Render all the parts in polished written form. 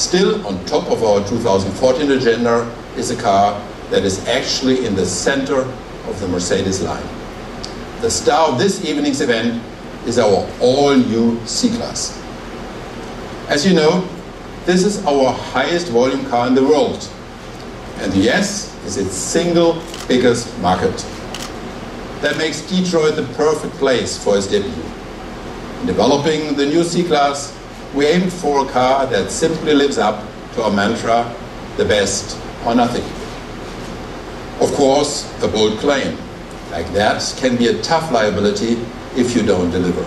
Still, on top of our 2014 agenda is a car that is actually in the center of the Mercedes line. The star of this evening's event is our all-new C-Class. As you know, this is our highest volume car in the world, and the S is its single biggest market. That makes Detroit the perfect place for its debut. In developing the new C-Class, we aimed for a car that simply lives up to our mantra, the best or nothing. Of course, a bold claim like that can be a tough liability if you don't deliver.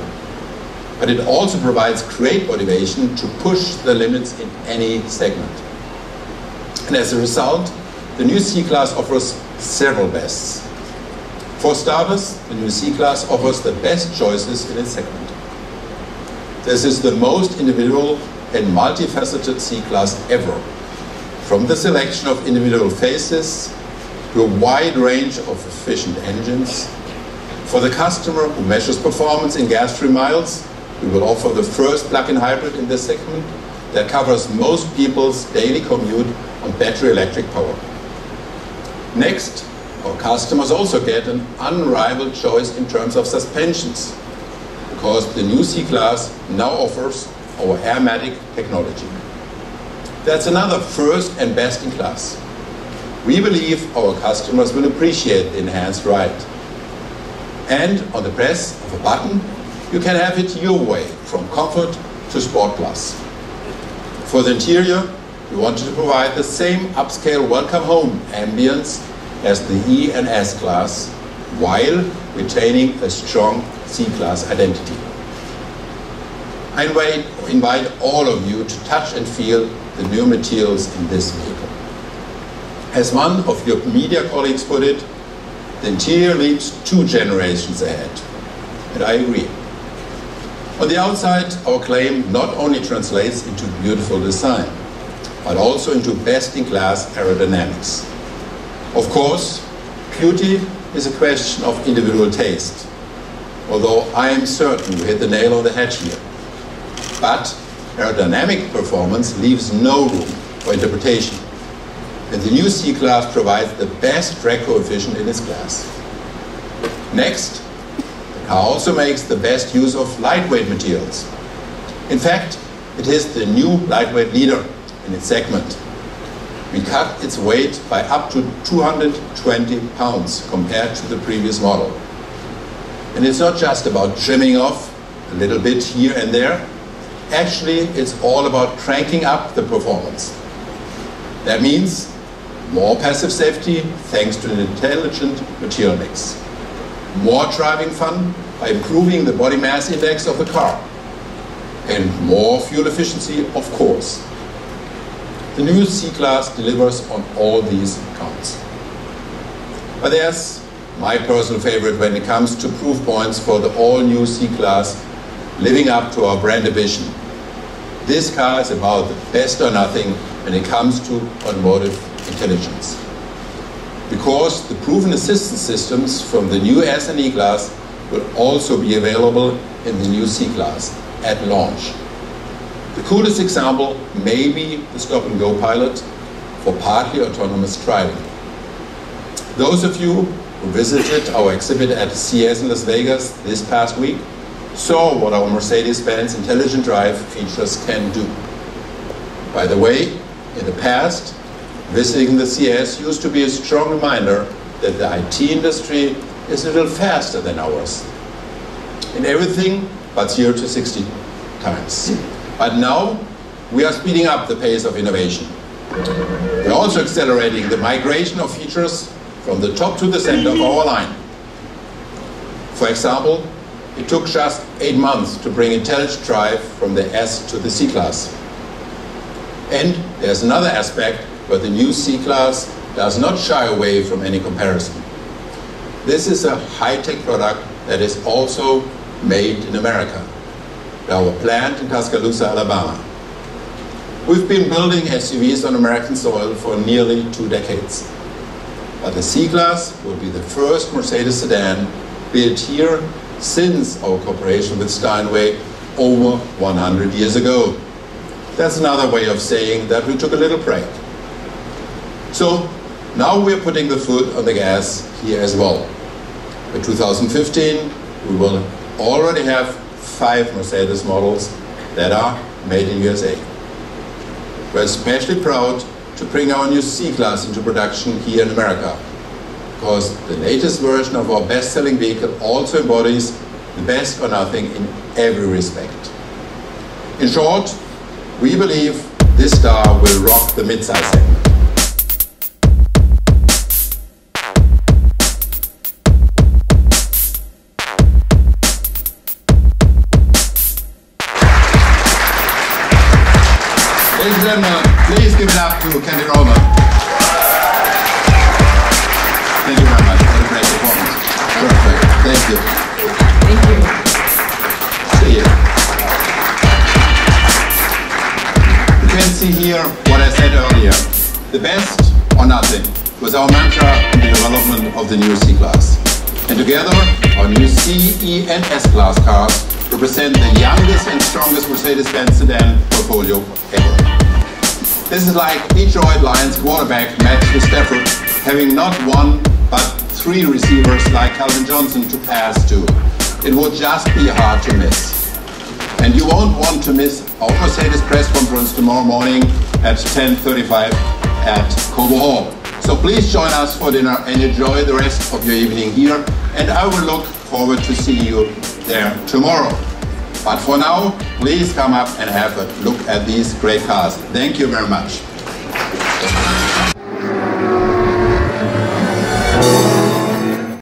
But it also provides great motivation to push the limits in any segment. And as a result, the new C-Class offers several bests. For starters, the new C-Class offers the best choices in its segment. This is the most individual and multifaceted C-Class ever. From the selection of individual faces, to a wide range of efficient engines. For the customer who measures performance in gas-free miles, we will offer the first plug-in hybrid in this segment that covers most people's daily commute on battery electric power. Next, our customers also get an unrivaled choice in terms of suspensions, because the new C-Class now offers our AirMatic technology. That's another first and best in class. We believe our customers will appreciate the enhanced ride. And on the press of a button, you can have it your way, from comfort to sport plus. For the interior, we wanted to provide the same upscale welcome home ambience as the E and S class, while retaining a strong C-Class identity. I invite all of you to touch and feel the new materials in this vehicle. As one of your media colleagues put it, the interior leaps 2 generations ahead, and I agree. On the outside, our claim not only translates into beautiful design, but also into best-in-class aerodynamics. Of course, beauty is a question of individual taste, although I am certain we hit the nail on the head here. But aerodynamic performance leaves no room for interpretation, and the new C-Class provides the best drag coefficient in its class. Next, the car also makes the best use of lightweight materials. In fact, it is the new lightweight leader in its segment. We cut its weight by up to 220 pounds compared to the previous model. And it's not just about trimming off a little bit here and there. Actually, it's all about cranking up the performance. That means more passive safety thanks to an intelligent material mix. More driving fun by improving the body mass index of the car. And more fuel efficiency, of course. The new C-Class delivers on all these counts. But there's my personal favorite when it comes to proof points for the all-new C-Class living up to our brand ambition. This car is about the best or nothing when it comes to automotive intelligence. Because the proven assistance systems from the new S and E class will also be available in the new C-Class at launch. The coolest example may be the stop-and-go pilot for partly autonomous driving. Those of you who visited our exhibit at CES in Las Vegas this past week saw what our Mercedes-Benz Intelligent Drive features can do. By the way, in the past, visiting the CES used to be a strong reminder that the IT industry is a little faster than ours. In everything but 0 to 60 times. But now, we are speeding up the pace of innovation. We are also accelerating the migration of features from the top to the center of our line. For example, it took just 8 months to bring Intelligent Drive from the S to the C-Class. And there's another aspect where the new C-Class does not shy away from any comparison. This is a high-tech product that is also made in America, our plant in Tuscaloosa, Alabama. We've been building SUVs on American soil for nearly 2 decades. But the C-Class will be the first Mercedes sedan built here since our cooperation with Steinway over 100 years ago. That's another way of saying that we took a little break. So now we're putting the foot on the gas here as well. By 2015, we will already have 5 Mercedes models that are made in USA. We're especially proud to bring our new C-Class into production here in America, because the latest version of our best-selling vehicle also embodies the best or nothing in every respect. In short, we believe this car will rock the midsize segment. Ladies and gentlemen, please give it up to Candy Roman. Thank you very much for the great performance. Perfect. Thank you. Thank you. See you. You can see here what I said earlier. The best or nothing was our mantra in the development of the new C-Class. And together, our new C, E and S-Class cars represent the youngest and strongest Mercedes-Benz sedan portfolio ever. This is like Detroit Lions quarterback Matt Stafford having not 1 but 3 receivers like Calvin Johnson to pass to. It would just be hard to miss. And you won't want to miss our Mercedes press conference tomorrow morning at 10:35 at Cobo Hall. So please join us for dinner and enjoy the rest of your evening here, and I will look forward to seeing you there tomorrow. But for now, please come up and have a look at these great cars. Thank you very much.